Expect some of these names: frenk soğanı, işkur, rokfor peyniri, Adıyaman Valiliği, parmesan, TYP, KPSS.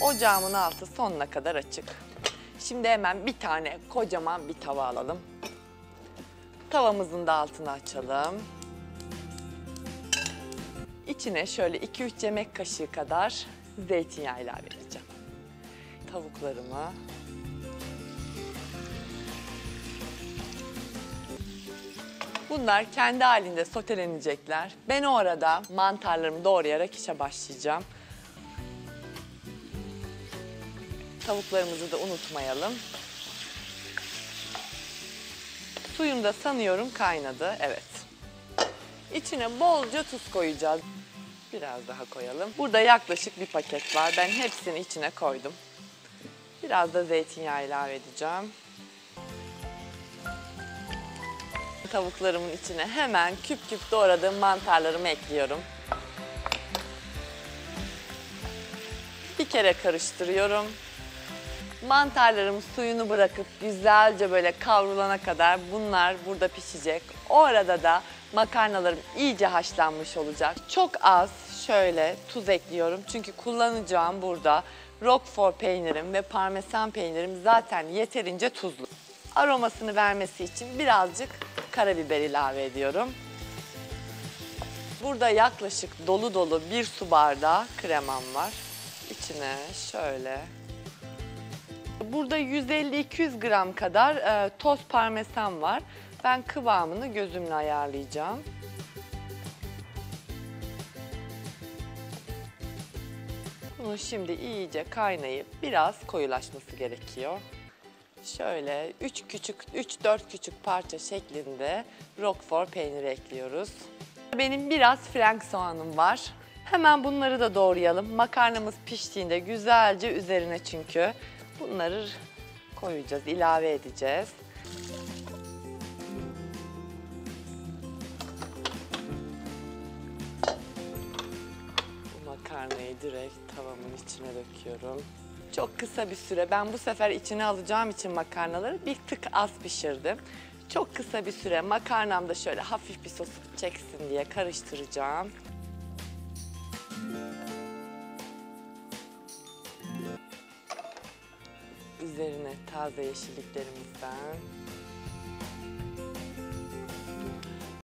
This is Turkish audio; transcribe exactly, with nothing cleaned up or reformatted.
Ocağımın altı sonuna kadar açık. Şimdi hemen bir tane kocaman bir tava alalım. Tavamızın da altını açalım. İçine şöyle iki üç yemek kaşığı kadar zeytinyağı ilave edeceğim. Tavuklarımı. Bunlar kendi halinde sotelenecekler. Ben o arada mantarlarımı doğrayarak işe başlayacağım. Tavuklarımızı da unutmayalım. Suyum da sanıyorum kaynadı. Evet. İçine bolca tuz koyacağız. Biraz daha koyalım. Burada yaklaşık bir paket var. Ben hepsini içine koydum. Biraz da zeytinyağı ilave edeceğim. Tavuklarımın içine hemen küp küp doğradığım mantarlarımı ekliyorum. Bir kere karıştırıyorum. Mantarlarım suyunu bırakıp güzelce böyle kavrulana kadar bunlar burada pişecek. O arada da makarnalarım iyice haşlanmış olacak. Çok az şöyle tuz ekliyorum. Çünkü kullanacağım burada rokfor peynirim ve parmesan peynirim zaten yeterince tuzlu. Aromasını vermesi için birazcık karabiber ilave ediyorum. Burada yaklaşık dolu dolu bir su bardağı kremam var. İçine şöyle... Burada yüz elli iki yüz gram kadar e, toz parmesan var. Ben kıvamını gözümle ayarlayacağım. Bunu şimdi iyice kaynayıp biraz koyulaşması gerekiyor. Şöyle üç küçük üç dört küçük parça şeklinde rokfor peyniri ekliyoruz. Benim biraz frenk soğanım var. Hemen bunları da doğrayalım. Makarnamız piştiğinde güzelce üzerine çünkü. Bunları koyacağız, ilave edeceğiz. Bu makarnayı direkt tavamın içine döküyorum. Çok kısa bir süre, ben bu sefer içine alacağım için makarnaları bir tık az pişirdim. Çok kısa bir süre makarnam da şöyle hafif bir sos çeksin diye karıştıracağım. Üzerine taze yeşilliklerimizden.